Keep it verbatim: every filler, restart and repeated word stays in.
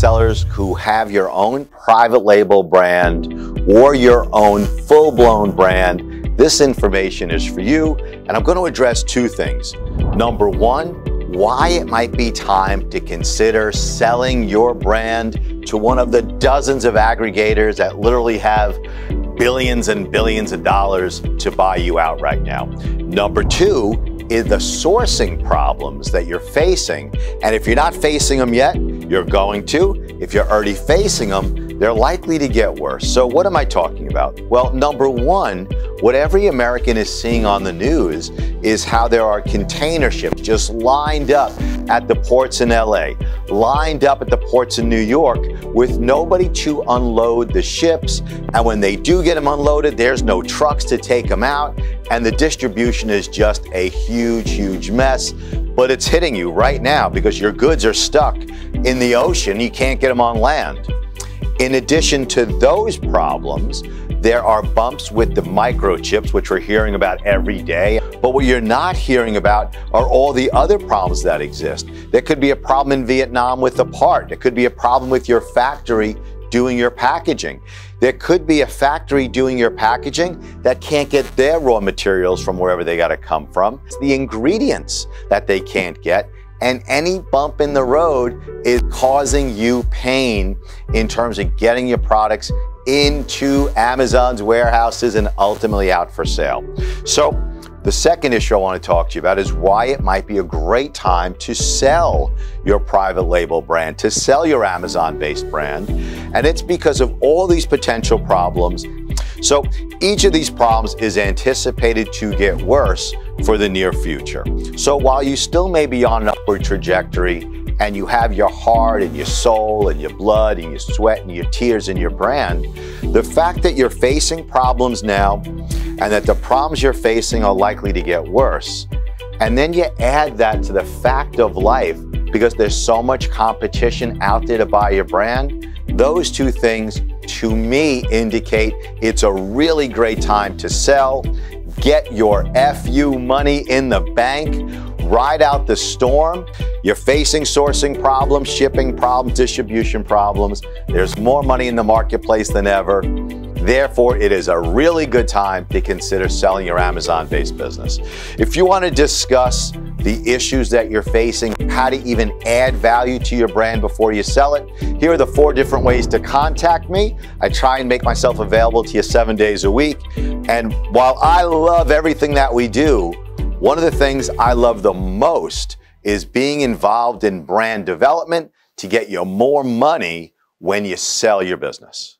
sellers who have your own private label brand or your own full-blown brand, this information is for you, and I'm going to address two things. Number one, why it might be time to consider selling your brand to one of the dozens of aggregators that literally have billions and billions of dollars to buy you out right now. Number two is the sourcing problems that you're facing. And if you're not facing them yet, you're going to. If you're already facing them, they're likely to get worse. So what am I talking about? Well, number one, what every American is seeing on the news is how there are container ships just lined up at the ports in L A, lined up at the ports in New York with nobody to unload the ships. And when they do get them unloaded, there's no trucks to take them out. And the distribution is just a huge, huge mess. But it's hitting you right now because your goods are stuck in the ocean. You can't get them on land. In addition to those problems, there are bumps with the microchips, which we're hearing about every day. But what you're not hearing about are all the other problems that exist. There could be a problem in Vietnam with the part. There could be a problem with your factory doing your packaging. There could be a factory doing your packaging that can't get their raw materials from wherever they got to come from. It's the ingredients that they can't get. And any bump in the road is causing you pain in terms of getting your products into Amazon's warehouses and ultimately out for sale. So the second issue I want to talk to you about is why it might be a great time to sell your private label brand, to sell your Amazon-based brand. And it's because of all these potential problems. So each of these problems is anticipated to get worse for the near future. So while you still may be on an upward trajectory and you have your heart and your soul and your blood and your sweat and your tears in your brand, the fact that you're facing problems now and that the problems you're facing are likely to get worse, and then you add that to the fact of life because there's so much competition out there to buy your brand, those two things to me indicate it's a really great time to sell, get your F U money in the bank, ride out the storm. You're facing sourcing problems, shipping problems, distribution problems. There's more money in the marketplace than ever. Therefore, it is a really good time to consider selling your Amazon-based business. If you want to discuss the issues that you're facing, how to even add value to your brand before you sell it, here are the four different ways to contact me. I try and make myself available to you seven days a week. And while I love everything that we do, one of the things I love the most is being involved in brand development to get you more money when you sell your business.